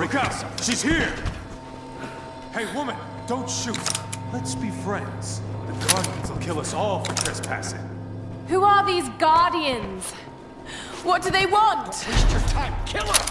Rikasa, she's here! Hey, woman, don't shoot. Let's be friends. The Guardians will kill us all for trespassing. Who are these Guardians? What do they want? Don't waste your time. Kill her!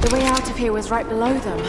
The way out of here was right below them.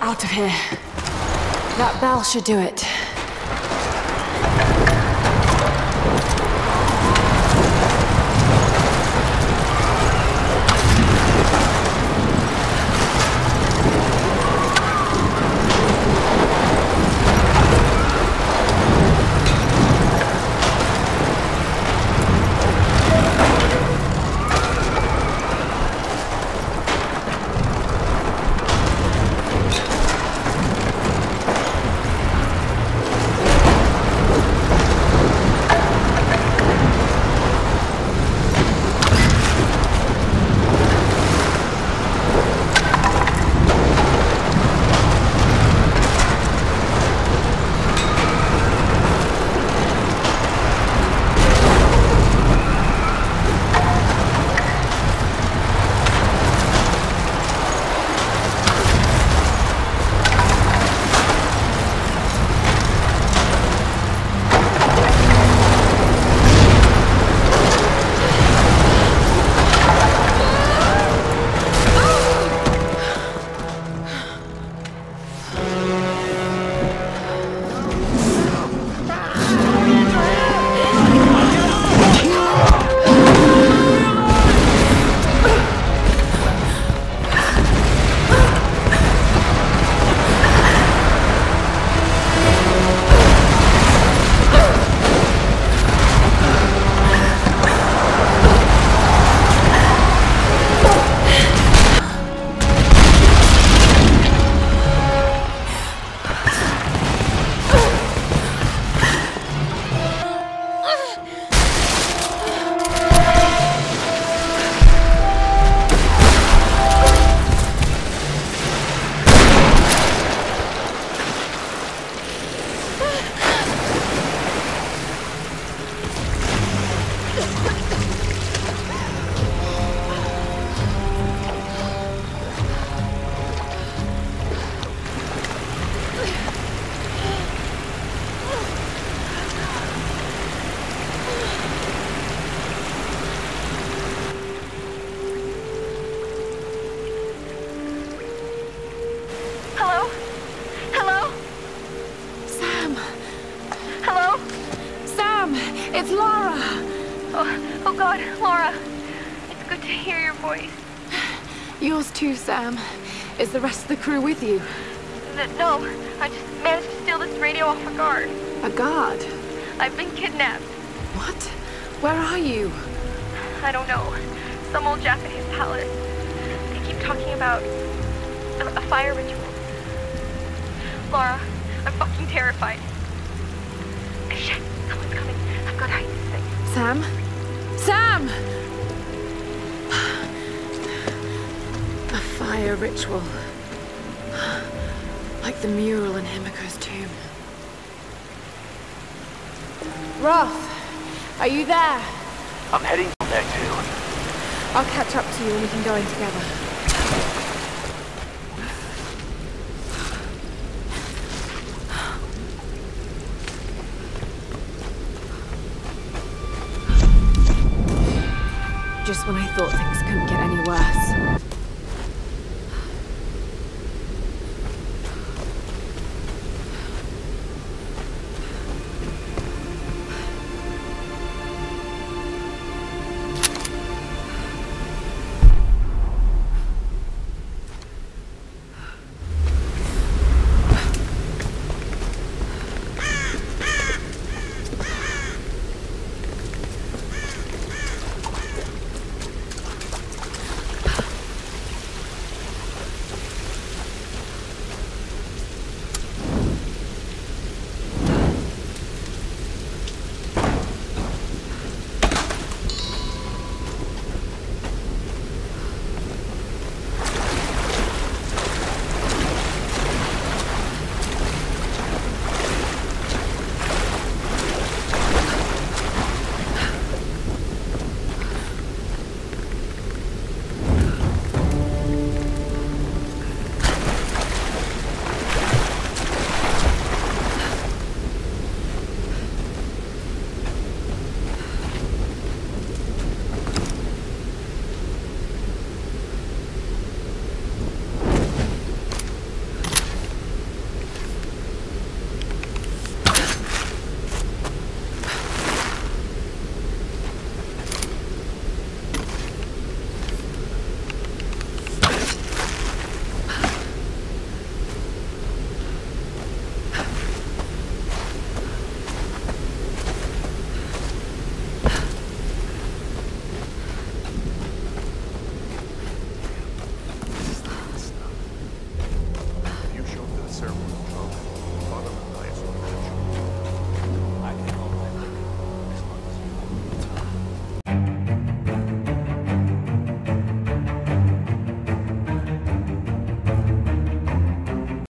Out of here. That bell should do it. God, Laura. It's good to hear your voice. Yours too, Sam. Is the rest of the crew with you? No, I just managed to steal this radio off a guard. A guard? I've been kidnapped. What? Where are you? I don't know. Some old Jap at his palace. They keep talking about a fire ritual. Laura, I'm fucking terrified. Shit, someone's coming. I've got to hide this thing. Sam? Sam! A fire ritual. Like the mural in Himiko's tomb. Roth, are you there? I'm heading there too. I'll catch up to you and we can go in together. Just when I thought things couldn't get any worse.